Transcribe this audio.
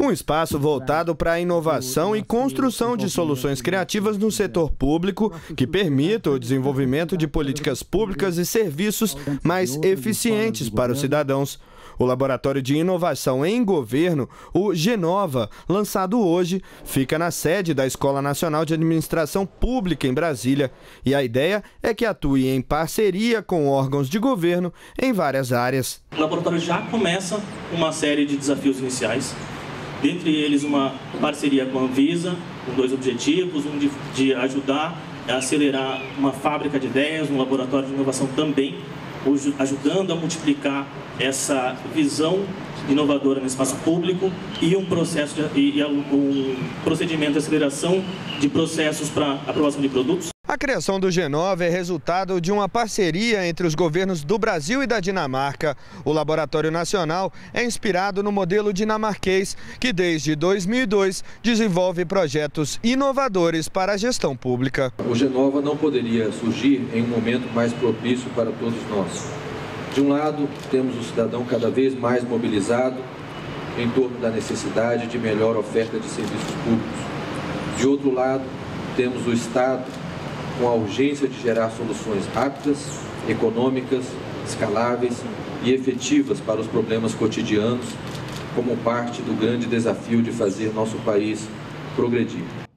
Um espaço voltado para a inovação e construção de soluções criativas no setor público que permita o desenvolvimento de políticas públicas e serviços mais eficientes para os cidadãos. O Laboratório de Inovação em Governo, o G.Nova, lançado hoje, fica na sede da Escola Nacional de Administração Pública em Brasília. E a ideia é que atue em parceria com órgãos de governo em várias áreas. O laboratório já começa uma série de desafios iniciais, dentre eles uma parceria com a Anvisa, com dois objetivos, um de ajudar a acelerar uma fábrica de ideias, um laboratório de inovação também, ajudando a multiplicar essa visão inovadora no espaço público e um procedimento de aceleração de processos para aprovação de produtos. A criação do G.Nova é resultado de uma parceria entre os governos do Brasil e da Dinamarca. O Laboratório Nacional é inspirado no modelo dinamarquês, que desde 2002 desenvolve projetos inovadores para a gestão pública. O G.Nova não poderia surgir em um momento mais propício para todos nós. De um lado, temos o cidadão cada vez mais mobilizado em torno da necessidade de melhor oferta de serviços públicos. De outro lado, temos o Estado com a urgência de gerar soluções rápidas, econômicas, escaláveis e efetivas para os problemas cotidianos, como parte do grande desafio de fazer nosso país progredir.